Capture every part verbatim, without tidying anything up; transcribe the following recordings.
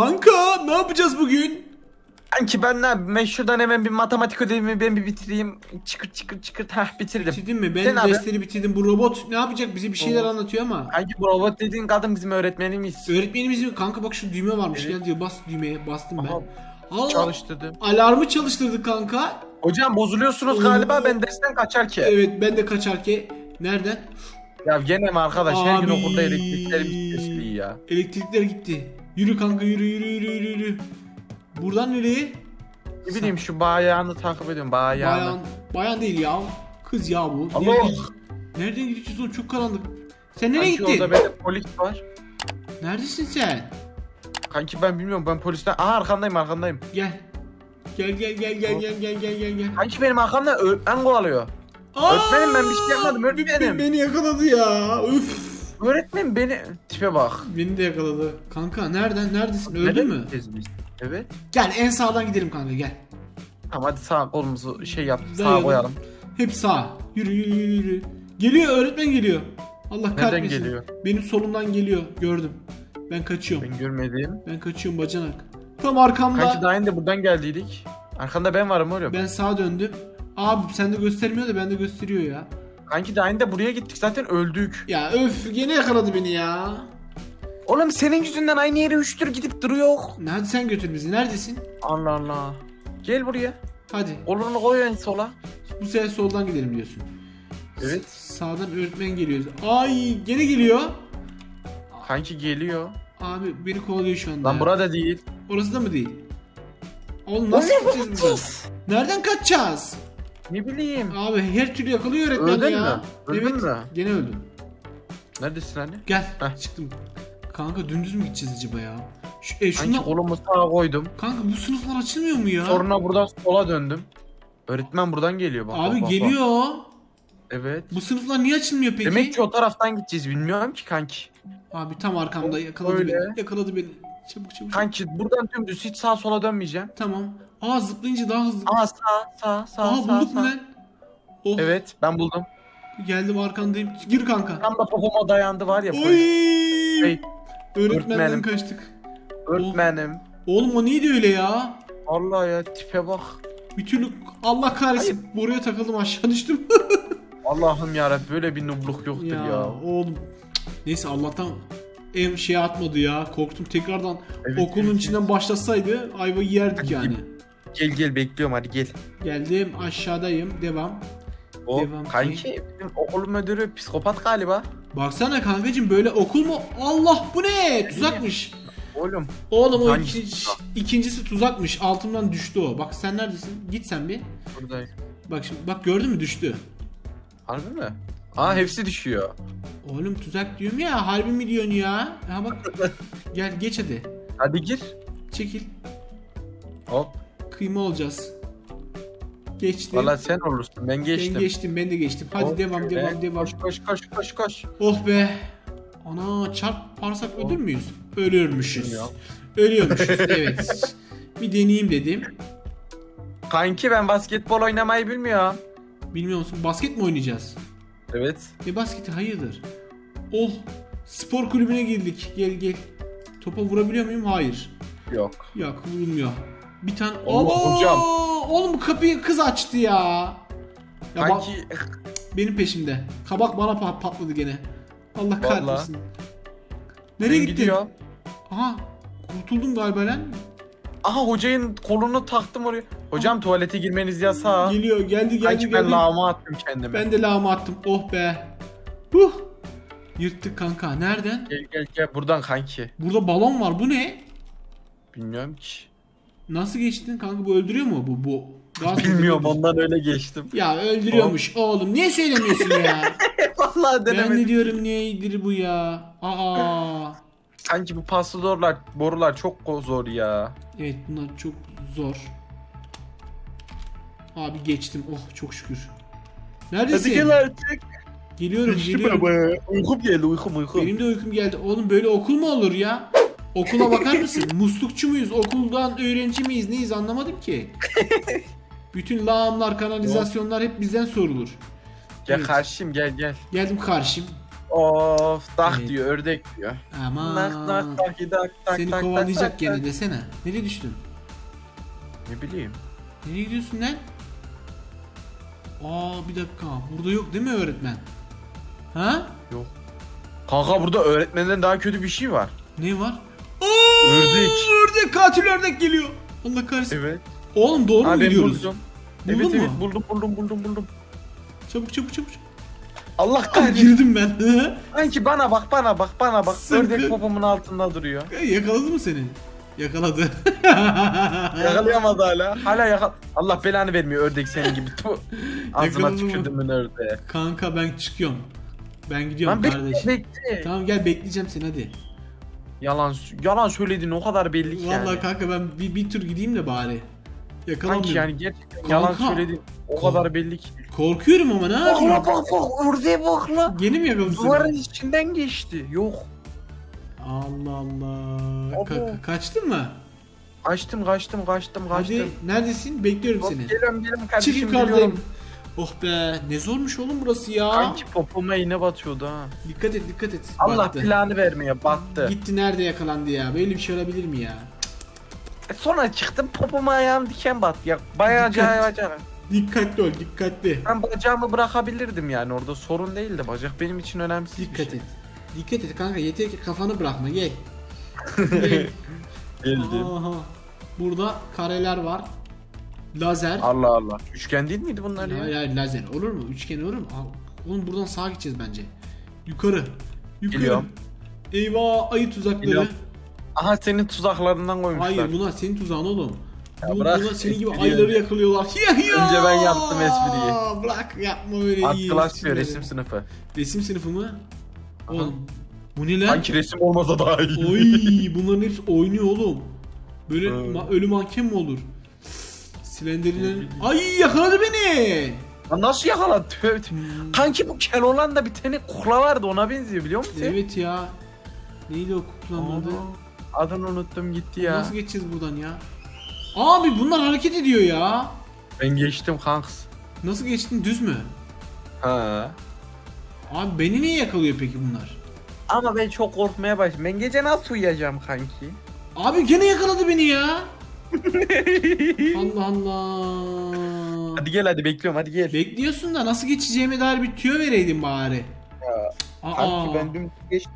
Kanka ne yapacağız bugün? Sanki ben ne yapayım? Şuradan hemen bir matematik ödevimi ben bir bitireyim. Çıkır çıkır çıkır. Heh, bitirdim. Bitirdin mi? Ben Sen dersleri abi? bitirdim. Bu robot ne yapacak? Bize bir şeyler robot. anlatıyor ama. Sanki bu robot dediğin kadın bizim öğretmenimiz. Öğretmenimiz mi? Kanka bak şu düğme varmış. Evet. Gel diyor bas düğmeye. Bastım ben. Allah. Çalıştırdım. Alarmı çalıştırdık kanka. Hocam bozuluyorsunuz galiba. Ben dersten kaçar ki. Evet ben de kaçar ki. Nereden? Ya gene mi arkadaş? Abi. Her gün okulda elektrikler gitti ya. Elektrikler gitti. Yürü kanka yürü yürü yürü yürü yürü. Buradan nereye? Ne bileyim şu bayanı takip ediyorum bayanı. Bayan, bayan değil ya. Kız ya bu. Nereden, nereden gideceğiz oğlum? Çok karanlık. Sen nereye kanki gittin? Orada polis var. Neredesin sen? Kanki ben bilmiyorum ben polisten. Aha arkandayım arkandayım. Gel. Gel gel gel gel gel gel gel gel. Kanki benim arkamda öğretmen kovalıyor. Öğretmenim ben bir şey yapmadım öğretmenim. Beni yakaladı ya. Üf. Öğretmen beni tipe bak. Beni de yakaladı. Kanka nereden neredesin? Öldün mü? Evet. Gel en sağdan gidelim kanka gel. Tamam hadi sağ kolumuzu şey yap. Sağa koyalım. Hep sağ. Yürü yürü yürü yürü. Geliyor öğretmen geliyor. Allah kahretmesin. Neden geliyor? Benim solumdan geliyor. Gördüm. Ben kaçıyorum. Ben görmedim. Ben kaçıyorum bacanak. Tam arkamda. Kanki daha önce buradan geldiydik. Arkanda ben varım oğlum. Ben sağa döndüm. Abi sen de göstermiyor da ben de gösteriyor ya. Kanki daha önce buraya gittik zaten öldük. Ya öf yine yakaladı beni ya. Oğlum senin yüzünden aynı yere üçtür gidip duruyor. Hadi sen götür bizi neredesin? Allah Allah. Gel buraya. Hadi. Olurunu koy en sola. Bu sefer soldan gidelim diyorsun. Evet. S sağdan öğretmen geliyor. Ay gene geliyor. Kanki geliyor. Abi beni kovalıyor şu anda. Lan ya. Burada değil. Orası da mı değil? Oğlum nasıl kaçacağız buradan? Nereden kaçacağız? Ne bileyim. Abi her türlü yakalıyor öğretmen öldün ya. Öldün mü? Öldün mü? Gene öldüm. Neredesin anne? Gel. Heh. Çıktım. Kanka dümdüz mü gideceğiz acaba ya? Şu, e, şuna... Kanka kolumu sağa koydum. Kanka bu sınıflar açılmıyor mu ya? Sonra buradan sola döndüm. Öğretmen buradan geliyor. Bak, abi bak, geliyor. Bak. Evet. Bu sınıflar niye açılmıyor peki? Demek ki o taraftan gideceğiz bilmiyorum ki kanki. Abi tam arkamda yakaladı Öyle. beni. Yakaladı beni. Çabuk çabuk. Kanki buradan dümdüz hiç sağa sola dönmeyeceğim. Tamam. Aa zıplayınca daha hızlı. Aa sağ sağ sağ. Aa bulduk sağ, mu ben? Oh. Evet ben buldum. Geldim arkandayım. Gir kanka. Tam da popoma dayandı var ya. Oyyyyy. Öğretmenden kaçtık. Öğretmenim. Oğlum o neydi öyle ya? Allah ya tipe bak. Bir türlü Allah kahretsin. Hayır. Oraya takıldım aşağı düştüm. Allah'ım yarabbim böyle bir nubluk yoktur ya. Ya oğlum. Neyse Allah'tan ev şeye atmadı ya. Korktum tekrardan evet, okulun evet, içinden evet. başlasaydı ayva yerdik yani. Gel. Gel gel bekliyorum hadi gel. Geldim aşağıdayım devam. O devam kanki ki. Bizim okul müdürü psikopat galiba. Baksana kankacığım böyle okul mu? Allah bu ne tuzakmış. Oğlum. Oğlum o ikincisi, ikincisi tuzakmış altımdan düştü o. Bak sen neredesin? Git sen bir. Buradayım. Bak şimdi bak gördün mü düştü. Harbi mi? Aa hepsi düşüyor. Oğlum tuzak diyorum ya harbi mi diyorsun ya? Ha bak gel geç hadi. Hadi gir. Çekil. Hop. Kıyma olacağız. Geçtim. Valla sen olursun. Ben geçtim. Ben geçtim. Ben de geçtim. Hadi oh devam, be. devam, devam. Koş, koş, koş, koş, koş. Oh be. Ana çarp parsak oh. ölür müyüz? Ölüyormuşuz. Ölüyormuşuz. Evet. Bir deneyeyim dedim. Kanki ben basketbol oynamayı bilmiyorum. Bilmiyor musun? Basket mi oynayacağız? Evet. Ne basketi? Hayırdır? Oh. Spor kulübüne girdik. Gel gel. Topa vurabiliyor muyum? Hayır. Yok. Yok vurulmuyor. Bir tane Allah hocam. Oğlum kapıyı kız açtı ya. Ya bak, benim peşimde. Kabak bana pat patladı gene. Allah kahretsin. Nereye ben gittin? Gidiyor. Aha kurtuldum galiba lan. Aha hocanın kolunu taktım oraya. Hocam Aha. tuvalete girmeniz yasağı. Geliyor geldi geldi. Kanki ben lağma attım kendime. Ben de lağma attım. Oh be. Huh. Yırttık kanka. Nereden? Gel gel gel buradan kanki. Burada balon var bu ne? Bilmiyorum ki. Nasıl geçtin kanka bu öldürüyor mu bu bu? Gaz bilmiyorum ondan öyle geçtim. Ya öldürüyormuş oğlum, oğlum niye söylemiyorsun ya? Vallahi denemedim. Ben de diyorum niye iyidir bu ya? Aa. Sanki bu paslı zorlar, borular çok zor ya. Evet bunlar çok zor. Abi geçtim oh çok şükür. Neredesin? Hadi gel artık. Geliyorum geliyorum. Uykum geldi uykum uykum. Benim de uykum geldi oğlum böyle okul mu olur ya? Okula bakar mısın? Muslukçu muyuz? Okuldan öğrenci miyiz? Neyiz? Anlamadım ki. Bütün lağımlar, kanalizasyonlar hep bizden sorulur. Gel evet. karşım gel gel. Geldim karşım. Of dah evet. diyor, ördek diyor. Aman. Nak, nak, tak, dak, tak, seni tak, kovalayacak tak, gene tak. Desene. Nereye düştün? Ne bileyim. Nereye gidiyorsun lan? Aa bir dakika. Burada yok değil mi öğretmen? Ha? Yok. Kanka burada öğretmenden daha kötü bir şey var. Ne var? Aa, ördek. Ördek, katil ördek geliyor. Allah kahretsin. Evet. Oğlum doğru ha, mu gidiyoruz? Buldum. Evet mu? evet buldum buldum buldum buldum. Çabuk çabuk çabuk. Allah kahretsin. Girdim ben. Sanki bana bak bana bak bana bak. Sıkı. Ördek popomun altında duruyor. Yakaladı mı seni? Yakaladı. Yakalayamadı hala. Hala yakal. Allah belanı vermiyor ördek senin gibi. Ağzına tükürdüm ben ördeğe. Kanka ben çıkıyorum. Ben gidiyorum ben kardeşim. Bekle. Tamam gel bekleyeceğim seni hadi. Yalan yalan söylediğin o kadar belli ki. Vallahi yani. Kanka ben bir, bir tür gideyim de bari. Yakalamıyorum. Yani gerçekten kanka, yalan söylediğin o kadar belli ki. Korkuyorum ama ne yapayım? Bak bak bak ördeğe bak la. Yeni mi yakaladım seni? Duvarın içinden geçti. Yok. Allah Allah. Ka kaçtın mı? Kaçtım kaçtım kaçtım kaçtım. Hadi, neredesin? Bekliyorum Yok, seni. Geliyorum geliyorum kardeşim. Çık yukarıdayım. Oh be ne zormuş oğlum burası ya. Sanki popoma iğne batıyordu ha. Dikkat et dikkat et. Allah battı. Planı vermeye battı. Gitti nerede yakalandı ya? Böyle bir şey olabilir mi ya? E sonra çıktım popoma ayağım diken battı ya. Bayağı acayip acayip. Dikkatli ol dikkatli. Ben bacağımı bırakabilirdim yani orada sorun değildi de bacak benim için önemsiz dikkat bir şey. et. Dikkat et kanka yeter ki kafanı bırakma gel. Gel. Geldim. Aha. Burada kareler var. Lazer. Allah Allah. Üçgen değil miydi bunlar ya? Hayır hayır lazer. Olur mu? Üçgen olur mu? Oğlum buradan sağa gideceğiz bence. Yukarı. Yukarı. Geliyorum. Eyvah ayı tuzakları. Geliyorum. Aha senin tuzaklarından koymuşlar. Hayır bunlar senin tuzağın oğlum. Ya bırak, bunlar senin gibi ayıları yakalıyorlar. Önce ben yaptım espriyi. Bırak yapma öyle. Art class diyor resim sınıfı. Resim sınıfı mı? Oğlum bu ne lan? Sanki resim olmasa daha iyi. Oy bunların hepsi oynuyor oğlum. Böyle evet. ma ölü manken mi olur? Silender'in ay yakaladı beni. Ya nasıl yakaladı? Hmm. Kanki bu Keloğlan'da bir tane kukla vardı ona benziyor biliyor musun? Evet ya. Neydi o kuklanın adı? Adını unuttum gitti ya. Nasıl geçeceğiz buradan ya? Abi bunlar hareket ediyor ya. Ben geçtim kanks. Nasıl geçtin düz mü? Ha. Abi beni niye yakalıyor peki bunlar? Ama ben çok korkmaya başladım. Ben gece nasıl uyuyacağım kanki? Abi gene yakaladı beni ya. Allah Allah. Hadi gel hadi bekliyorum hadi gel. Bekliyorsun da nasıl geçeceğime dair bir tüyo vereydin bari. Ya, aa, kanki ben dümdüz geçtim.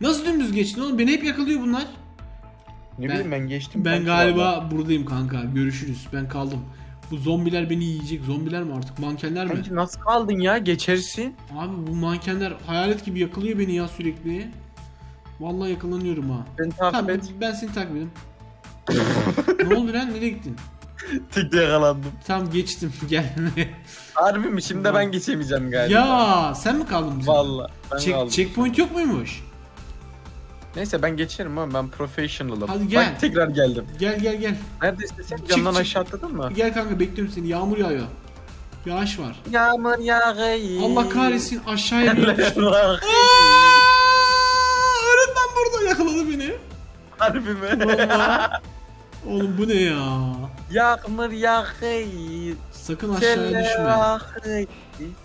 Nasıl dümdüz geçtin oğlum? Beni hep yakalıyor bunlar. Ne ben, bileyim ben geçtim. Ben galiba orada. Buradayım kanka. Görüşürüz. Ben kaldım. Bu zombiler beni yiyecek. Zombiler mi artık? Mankenler mi? Kanki nasıl kaldın ya? Geçersin. Abi bu mankenler hayalet gibi yakalıyor beni ya sürekli. Vallahi yakalanıyorum ha. Ben takip et. Ben seni takip edeyim. Ne oldu lan? Nereye gittin? Tek de yakalandım. Tam geçtim. Gel. Harbi mi? Şimdi de ben geçemeyeceğim galiba. Ya sen mi kaldın? Vallahi. Ben Check, kaldım. Checkpoint yok muymuş? Neyse ben geçerim ama ben professional'ım. Hadi gel. Bak, tekrar geldim. Gel gel gel. Neredesin sen? Camdan aşağı atladın mı? Gel kanka bekliyorum seni. Yağmur yağıyor. Yağış var. Yağmur yağıyor. Allah kahretsin aşağıya bir düştüm. Öğretmen burada yakaladı beni. Harbi mi? Vallahi. Oğlum bu ne ya? Yağmur yağıyor. Sakın aşağıya düşme.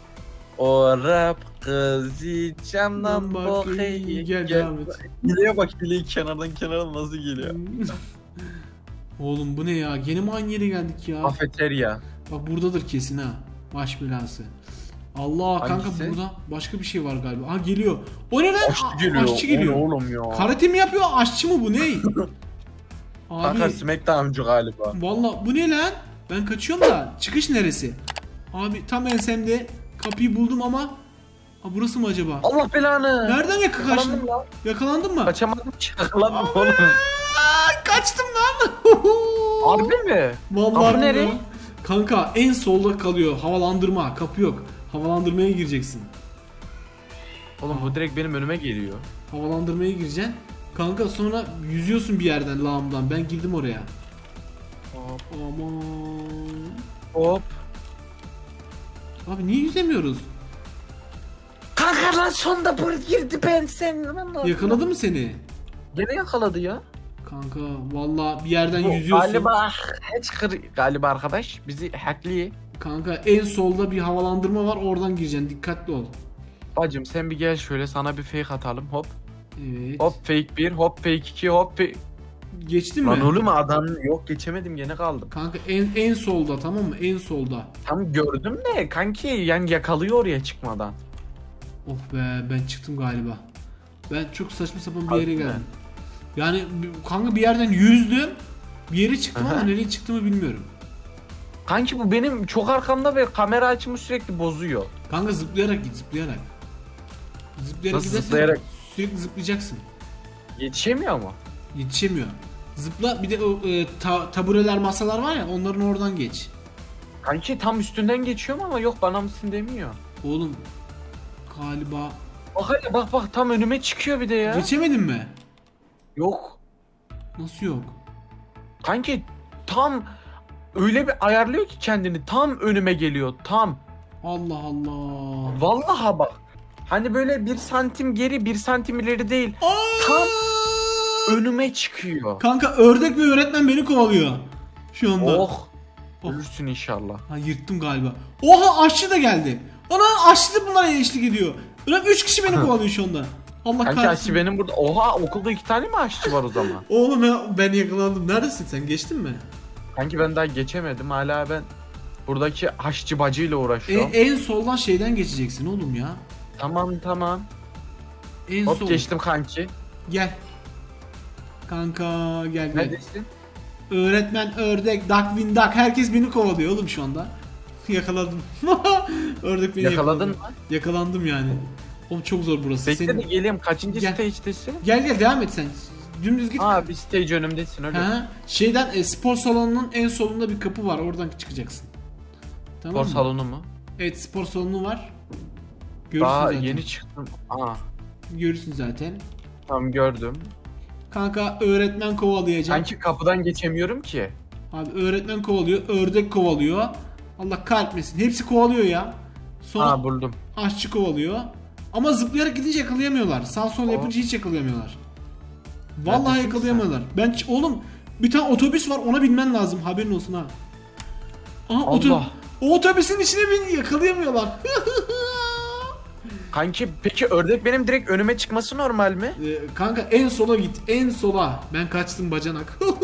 Orap kızı camdan bakayım. Gel devam et. Geliyor bak bileği kenardan kenara nasıl geliyor. Oğlum bu ne ya? Gene mi aynı yere geldik ya? Kafeterya. Bak buradadır kesin ha. Baş belası. Allah hangisi? Kanka burada başka bir şey var galiba. Ha geliyor. O ne lan? Aşçı geliyor. Aşçı geliyor. Oğlum ya. Karate mi yapıyor? Aşçı mı bu? Ne? Abi. Kanka Smackdown'cu galiba. Valla bu ne lan? Ben kaçıyorum da. Çıkış neresi? Abi tam ensemde. Kapıyı buldum ama ha, burası mı acaba? Allah belanı. Nereden yakalandın? Yakalandın, ya. Yakalandın mı? Kaçamadım ki. Yakalandım oğlum. Kaçtım lan. Harbi mi? Vallahi nereye? Kanka en solda kalıyor. Havalandırma. Kapı yok. Havalandırmaya gireceksin. Oğlum bu direkt benim önüme geliyor. Havalandırmaya gireceksin. Kanka sonra yüzüyorsun bir yerden lağımdan. Ben girdim oraya. Hop. Aman. Hop. Abi niye yüzemiyoruz? Kanka lan sonunda buraya girdi ben seni. Yakaladı mı seni? Gene yakaladı ya. Kanka vallahi bir yerden bu, yüzüyorsun. Galiba hacker galiba arkadaş bizi hackliyor. Kanka en solda bir havalandırma var oradan gireceksin dikkatli ol. Bacım sen bir gel şöyle, sana bir fake atalım hop. Evet. Hop fake bir, hop fake iki, hop fake... Geçtin lan mi? Lan oğlum adam yok, geçemedim gene kaldım. Kanka en en solda, tamam mı? En solda. Tam gördüm de kanki yani yakalıyor oraya çıkmadan. Oh be, ben çıktım galiba. Ben çok saçma sapan bir yere geldim. Yani kanka bir yerden yüzdüm. Bir yere çıktım. Aha. Ama nereye çıktığımı bilmiyorum. Kanki bu benim çok arkamda ve kamera açımı sürekli bozuyor. Kanka zıplayarak git, zıplayarak. Zıplayarak Nasıl gidersen zıplayarak? Sürekli zıplayacaksın. Yetişemiyor mu? Yetişemiyor. Zıpla, bir de o e, ta, tabureler, masalar var ya, onların oradan geç. Kanki tam üstünden geçiyorum ama yok bana mısın demiyor. Oğlum galiba... Bak hele bak bak, tam önüme çıkıyor bir de ya. Geçemedin mi? Yok. Nasıl yok? Kanki tam öyle bir ayarlıyor ki kendini, tam önüme geliyor tam. Allah Allah. Vallahi bak. Hani böyle bir santim geri bir santim ileri değil. Aa! Tam önüme çıkıyor. Kanka ördek ve öğretmen beni kovalıyor şu anda. Oh. Ölürsün inşallah. Ha, yırttım galiba. Oha aşçı da geldi. Ona aşçı da bunlara eşlik ediyor. Ulan üç kişi beni kovalıyor şu anda. Allah kahretsin. Kanka aşçı benim burada. Oha okulda iki tane mi aşçı var o zaman? Oğlum ya, ben yakalandım. Neredesin sen? Geçtin mi? Kanki ben daha geçemedim. Hala ben buradaki aşçı bacıyla uğraşıyorum. E, en soldan şeyden geçeceksin oğlum ya. Tamam tamam. En Hop sol. Geçtim kanki. Gel. Kanka gel gel. Neredesin? Öğretmen, ördek, duckwing duck. Herkes beni kovalıyor oğlum şu anda. Yakaladım. Ördek beni yakaladın mı? Yakalandım yani. Oğlum çok zor burası. Bekle Senin... de geleyim. Kaçıncı gel. stage'desin? Gel gel devam et sen. Dümdüz git. Aa bir stage önümdesin öyle. Ha, şeyden e, spor salonunun en solunda bir kapı var. Oradan çıkacaksın. Tamam spor mı? salonu mu? Evet spor salonu var. Görürsün Daha zaten. yeni çıktım. Aa. Görürsün zaten. Tamam gördüm. Kanka öğretmen kovalayacak. Sanki kapıdan geçemiyorum ki. Abi öğretmen kovalıyor, ördek kovalıyor. Allah kahretmesin. Hepsi kovalıyor ya. Sonra Aa, buldum. Aşçı kovalıyor. Ama zıplayarak gidince yakalayamıyorlar. Sağ sol yapınca hiç yakalayamıyorlar. Vallahi ben yakalayamıyorlar. Sen? Ben oğlum bir tane otobüs var, ona binmen lazım. Haberin olsun ha. Aha, otobüs. O otobüsün içine bin, yakalayamıyorlar. Kanki peki ördek benim direkt önüme çıkması normal mi? Ee, kanka en sola git, en sola. Ben kaçtım bacanak. Oh,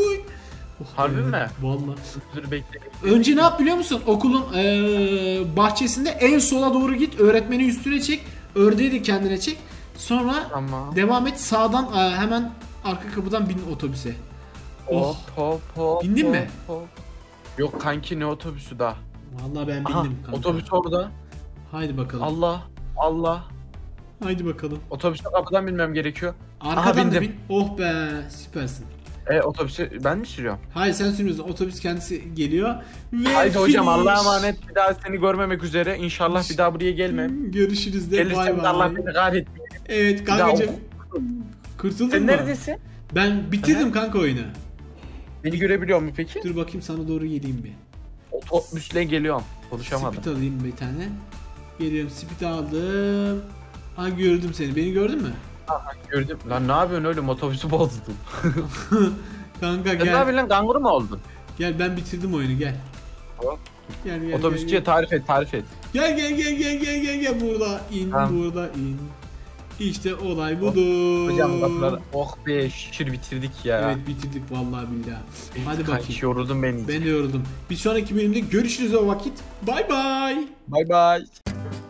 harbi evet. mi? Vallahi. Dur bekle. Önce ne yap biliyor musun? Okulun ee, bahçesinde en sola doğru git, öğretmeni üstüne çek, ördeği de kendine çek. Sonra tamam. devam et sağdan ee, hemen arka kapıdan bin otobüse. Oh. Hop hop hop. Bindin hop, mi? Hop. Yok kanki ne otobüsü daha. Vallahi ben bindim Aha, kanka. Otobüs orada. Haydi bakalım. Allah. Allah. Haydi bakalım. Otobüse kapıdan binmem gerekiyor. Arkadan Aha, da bin. Oh be süpersin. E otobüsü ben mi sürüyorum? Hayır sen sürmüyorsun. Otobüs kendisi geliyor. Ve Haydi finish. hocam Allah'a emanet. Bir daha seni görmemek üzere. İnşallah bir daha buraya gelmem. Görüşürüz de. Gelirsem de Allah beni kahretsin. Evet kankacığım. Kurtuldun sen mu? Neredesin? Ben bitirdim Aha. kanka oyunu. Beni görebiliyor mu peki? Dur bakayım sana doğru geleyim bir. Otobüsle geliyorum. Konuşamadım. Spit alayım bir tane. Geliyorum, spit aldım. Ha gördüm seni. Beni gördün mü? Aha gördüm. Lan ne yapıyorsun öyle? Otobüsü bozdum. Kanka gel. Ne yapıyorsun lan? Kanguru mu oldun? Gel ben bitirdim oyunu gel. Tamam. Gel gel. Otobüsçiye tarif et, tarif et. Gel gel gel gel gel gel gel burada in, tamam. burada in. İşte olay budur. Hocam baklar. Oh be şükür bitirdik ya. Evet bitirdik vallahi billahi. Hadi bakayım. Kanka yoruldum ben. Ben de yoruldum. Bir sonraki bölümde görüşürüz o vakit. Bay bay. Bay bay.